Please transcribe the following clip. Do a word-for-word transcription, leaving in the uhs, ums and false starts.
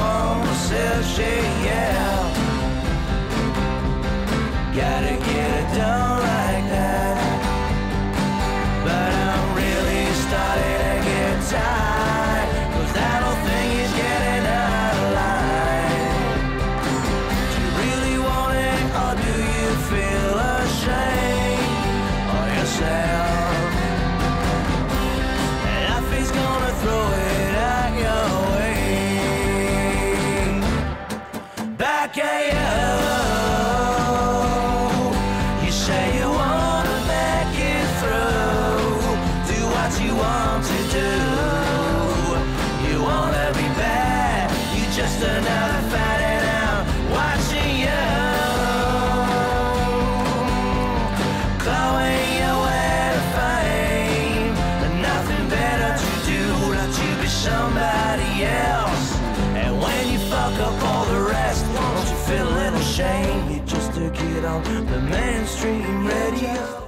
wanna sell shit, yeah. Gotta get it done like that. But I'm really starting to get tired, 'cause I don't think he's getting out of line. Do you really want it, or do you feel ashamed of yourself? And if he's gonna throw it at your way, back at you. You say you wanna make it through, do what you want to do. You wanna be bad, you just another fat, and I'm watching you, clawing your way to fame, and nothing better to do than to be somebody else. And when you fuck up all the rest, won't you feel a little shame? You're just a kid on the mainstream radio.